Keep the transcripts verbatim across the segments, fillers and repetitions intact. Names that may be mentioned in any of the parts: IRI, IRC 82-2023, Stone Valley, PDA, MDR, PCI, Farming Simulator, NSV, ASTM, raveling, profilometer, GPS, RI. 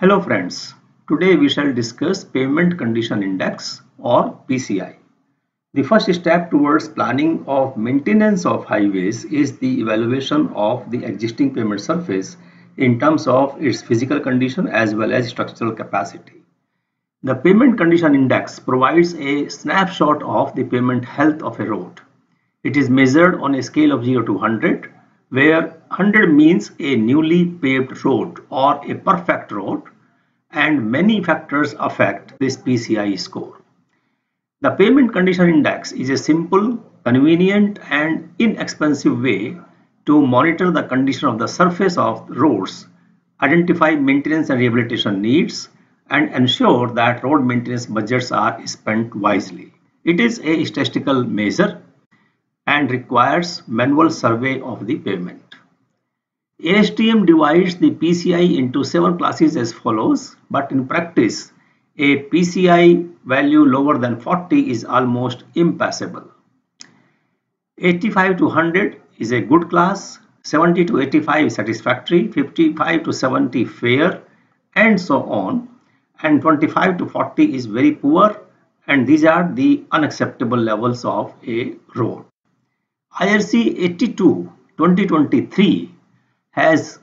Hello friends, today we shall discuss Payment Condition Index or P C I. The first step towards planning of maintenance of highways is the evaluation of the existing pavement surface in terms of its physical condition as well as structural capacity. The Pavement Condition Index provides a snapshot of the pavement health of a road. It is measured on a scale of zero to one hundred, where one hundred means a newly paved road or a perfect road, and many factors affect this P C I score. The Pavement Condition Index is a simple, convenient and inexpensive way to monitor the condition of the surface of roads, identify maintenance and rehabilitation needs, and ensure that road maintenance budgets are spent wisely. It is a statistical measure and requires manual survey of the pavement. A S T M divides the P C I into seven classes as follows, but in practice, a P C I value lower than forty is almost impassable. eighty-five to one hundred is a good class, seventy to eighty-five is satisfactory, fifty-five to seventy fair, and so on, and twenty-five to forty is very poor, and these are the unacceptable levels of a road. I R C eighty-two twenty twenty-three has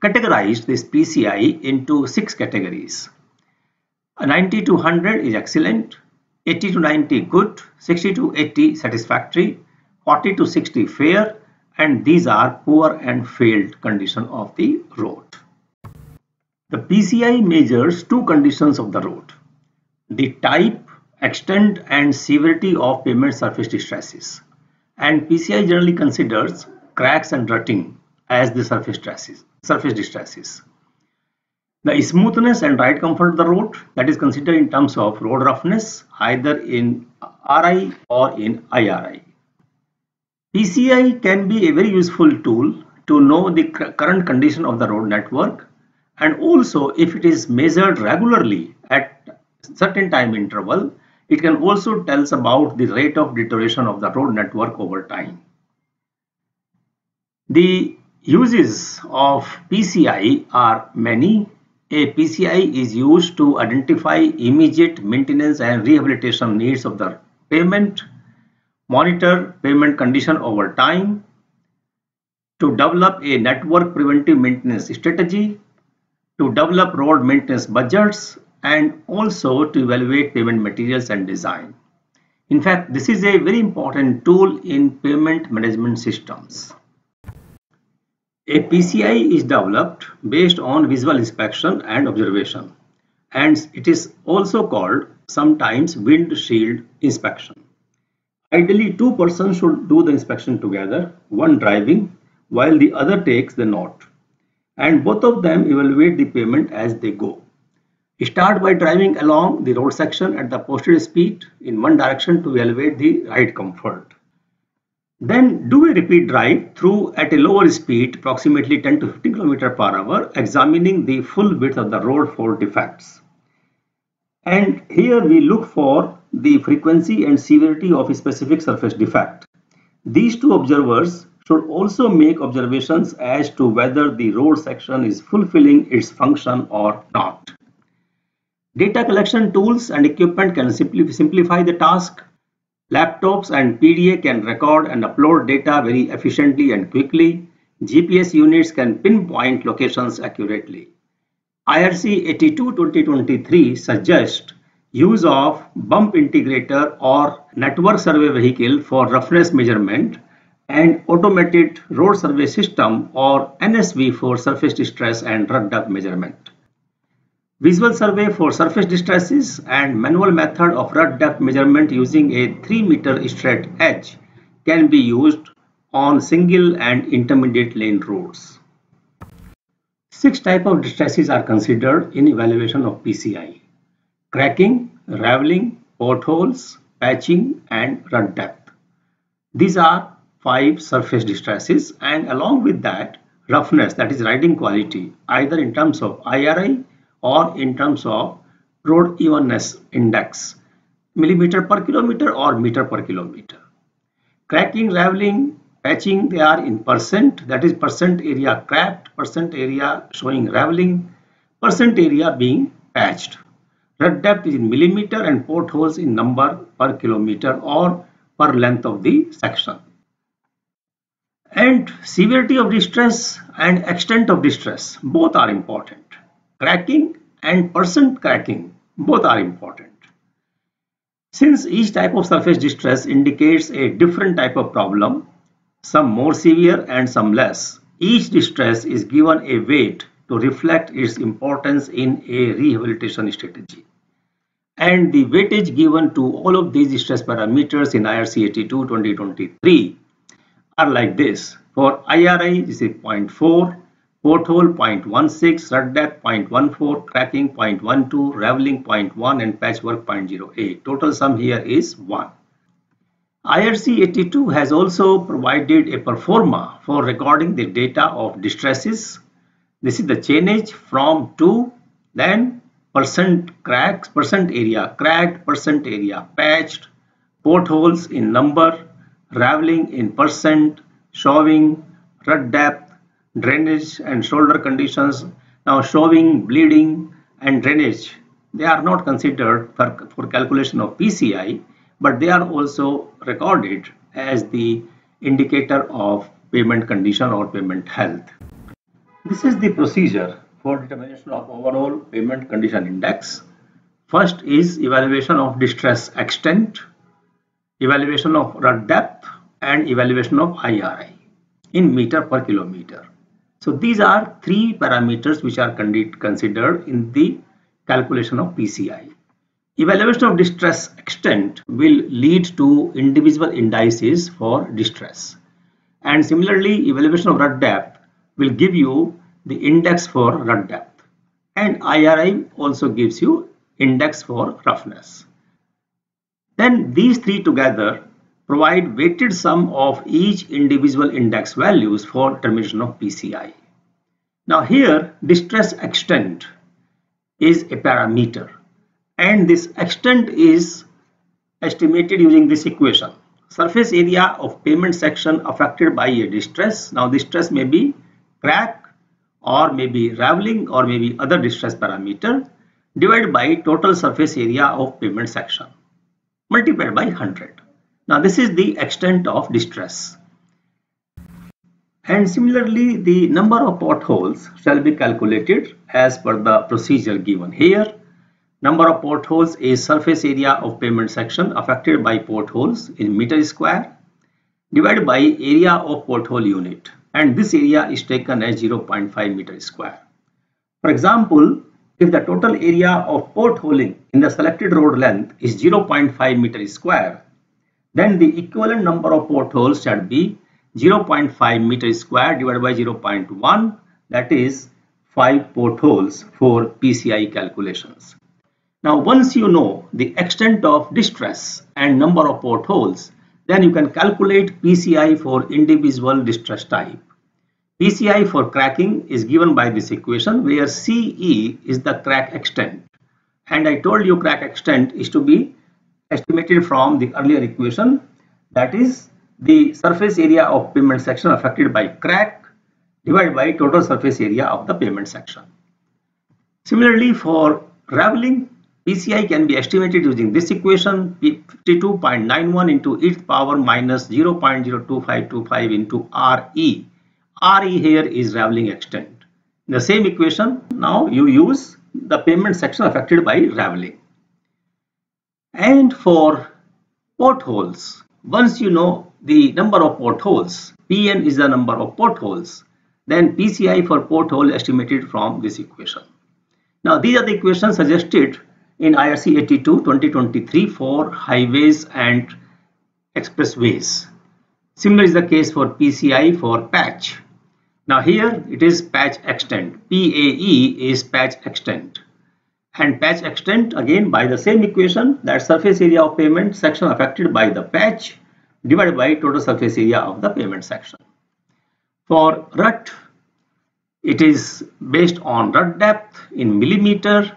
categorized this P C I into six categories. ninety to one hundred is excellent, eighty to ninety good, sixty to eighty satisfactory, forty to sixty fair, and these are poor and failed condition of the road. The P C I measures two conditions of the road: the type, extent and severity of pavement surface distresses, and P C I generally considers cracks and rutting as the surface distresses. Surface distresses. The smoothness and ride comfort of the road, that is considered in terms of road roughness, either in R I or in I R I. P C I can be a very useful tool to know the current condition of the road network, and also if it is measured regularly at certain time interval, it can also tell us about the rate of deterioration of the road network over time. The uses of P C I are many. A P C I is used to identify immediate maintenance and rehabilitation needs of the pavement, monitor pavement condition over time, to develop a network preventive maintenance strategy, to develop road maintenance budgets, and also to evaluate pavement materials and design. In fact, this is a very important tool in pavement management systems. A P C I is developed based on visual inspection and observation, and it is also called sometimes windshield inspection. Ideally, two persons should do the inspection together, one driving while the other takes the note, and both of them evaluate the pavement as they go. Start by driving along the road section at the posted speed in one direction to elevate the ride comfort. Then do a repeat drive through at a lower speed, approximately ten to fifteen km per hour, examining the full width of the road for defects. And here we look for the frequency and severity of a specific surface defect. These two observers should also make observations as to whether the road section is fulfilling its function or not. Data collection tools and equipment can simplify the task. Laptops and P D A can record and upload data very efficiently and quickly. G P S units can pinpoint locations accurately. I R C eighty-two twenty twenty-three suggests use of bump integrator or network survey vehicle for roughness measurement, and automated road survey system or N S V for surface distress and rut depth measurement. Visual survey for surface distresses and manual method of rut depth measurement using a three meter straight edge can be used on single and intermediate lane roads. Six types of distresses are considered in evaluation of P C I: cracking, raveling, potholes, patching, and rut depth. These are five surface distresses, and along with that, roughness, that is riding quality, either in terms of I R I or in terms of road evenness index, millimeter per kilometer or meter per kilometer. Cracking, raveling, patching, they are in percent, that is percent area cracked, percent area showing raveling, percent area being patched. Rut depth is in millimeter and portholes in number per kilometer or per length of the section. And severity of distress and extent of distress, both are important. Cracking and percent cracking, both are important. Since each type of surface distress indicates a different type of problem, some more severe and some less, each distress is given a weight to reflect its importance in a rehabilitation strategy. And the weightage given to all of these distress parameters in I R C eighty-two twenty twenty-three are like this. For I R I, this is zero point four, porthole zero point one six, rut depth zero point one four, cracking zero point one two, raveling zero point one, and patchwork zero point zero eight. Total sum here is one. I R C eighty-two has also provided a performa for recording the data of distresses. This is the change from to, then percent cracks, percent area cracked, percent area patched, portholes in number, raveling in percent, shoving, rut depth, drainage and shoulder conditions. Now shoving, bleeding and drainage, they are not considered for, for calculation of P C I, but they are also recorded as the indicator of pavement condition or pavement health. This is the procedure for determination of overall pavement condition index. First is evaluation of distress extent, evaluation of rut depth, and evaluation of I R I in meter per kilometer. So these are three parameters which are considered in the calculation of P C I. Evaluation of distress extent will lead to individual indices for distress. And similarly, evaluation of rut depth will give you the index for rut depth, and I R I also gives you index for roughness. Then these three together provide weighted sum of each individual index values for determination of P C I. Now here distress extent is a parameter, and this extent is estimated using this equation. Surface area of pavement section affected by a distress. Now distress may be crack or maybe raveling or maybe other distress parameter, divided by total surface area of pavement section multiplied by one hundred. Now this is the extent of distress. And similarly, the number of potholes shall be calculated as per the procedure given here. Number of potholes is surface area of pavement section affected by potholes in meter square divided by area of pothole unit, and this area is taken as zero point five meter square. For example, if the total area of potholing in the selected road length is zero point five meter square, then the equivalent number of potholes shall be zero point five meter square divided by zero point one, that is five potholes for P C I calculations. Now once you know the extent of distress and number of potholes, then you can calculate P C I for individual distress type. P C I for cracking is given by this equation, where C E is the crack extent. And I told you crack extent is to be estimated from the earlier equation, that is the surface area of pavement section affected by crack divided by total surface area of the pavement section. Similarly, for raveling, P C I can be estimated using this equation, fifty-two point nine one into e to the power minus zero point zero two five two five into R E. R E here is raveling extent. In the same equation, now you use the pavement section affected by raveling. And for potholes, once you know the number of potholes, P N is the number of potholes, then P C I for pothole estimated from this equation. Now these are the equations suggested in I R C eighty-two twenty twenty-three for highways and expressways. Similar is the case for P C I for patch. Now here it is patch extent. P A E is patch extent. And patch extent again by the same equation, that surface area of pavement section affected by the patch divided by total surface area of the pavement section. For rut, it is based on rut depth in millimeter.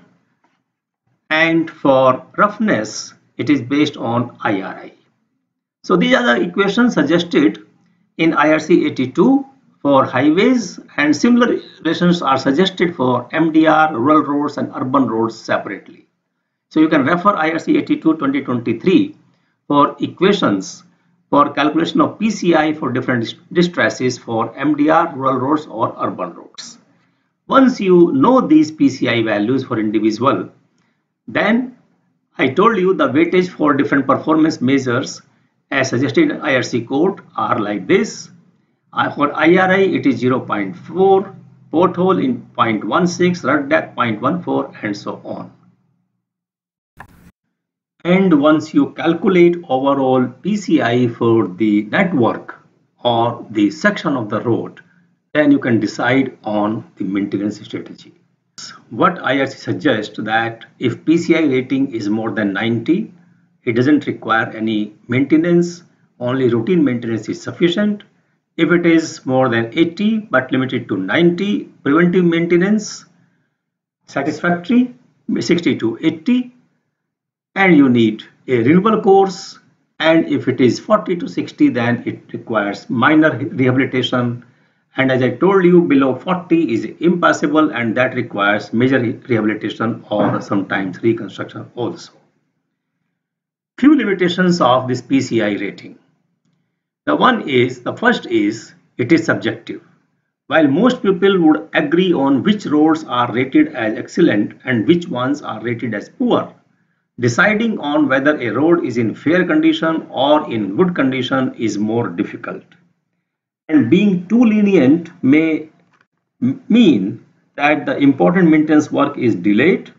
And for roughness, it is based on I R I. So these are the equations suggested in I R C eighty-two for highways, and similar relations are suggested for M D R, rural roads and urban roads separately. So you can refer I R C eighty-two twenty twenty-three for equations for calculation of P C I for different distresses for M D R, rural roads or urban roads. Once you know these P C I values for individual, then I told you the weightage for different performance measures as suggested in I R C code are like this. For I R I, it is zero point four, porthole in zero point one six, rut depth zero point one four, and so on. And once you calculate overall P C I for the network or the section of the road, then you can decide on the maintenance strategy. What I R C suggests that if P C I rating is more than ninety, it doesn't require any maintenance, only routine maintenance is sufficient. If it is more than eighty but limited to ninety, preventive maintenance satisfactory, sixty to eighty, and you need a renewal course. And if it is forty to sixty, then it requires minor rehabilitation. And as I told you, below forty is impossible, and that requires major rehabilitation or sometimes reconstruction also. Few limitations of this P C I rating. The one is, the first is, it is subjective. While most people would agree on which roads are rated as excellent and which ones are rated as poor, deciding on whether a road is in fair condition or in good condition is more difficult. And being too lenient may mean that the important maintenance work is delayed,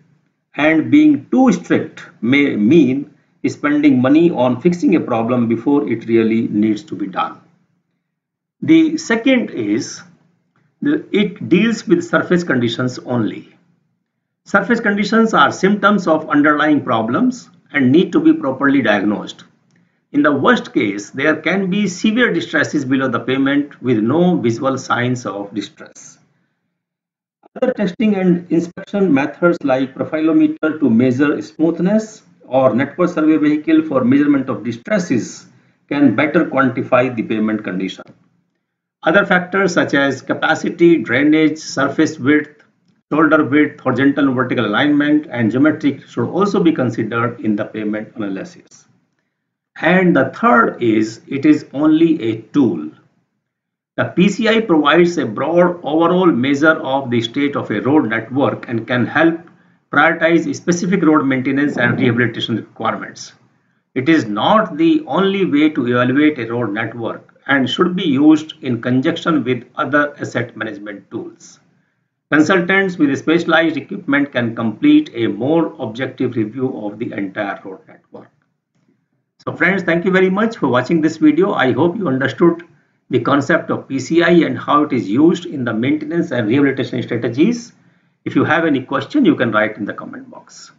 and being too strict may mean spending money on fixing a problem before it really needs to be done. The second is, it deals with surface conditions only. Surface conditions are symptoms of underlying problems and need to be properly diagnosed. In the worst case, there can be severe distresses below the pavement with no visual signs of distress. Other testing and inspection methods like profilometer to measure smoothness or network survey vehicle for measurement of distresses can better quantify the pavement condition. Other factors such as capacity, drainage, surface width, shoulder width, horizontal and vertical alignment, and geometric should also be considered in the pavement analysis. And the third is, it is only a tool. The P C I provides a broad overall measure of the state of a road network and can help prioritize specific road maintenance and rehabilitation requirements. It is not the only way to evaluate a road network and should be used in conjunction with other asset management tools. Consultants with specialized equipment can complete a more objective review of the entire road network. So friends, thank you very much for watching this video. I hope you understood the concept of P C I and how it is used in the maintenance and rehabilitation strategies. If you have any question, you can write in the comment box.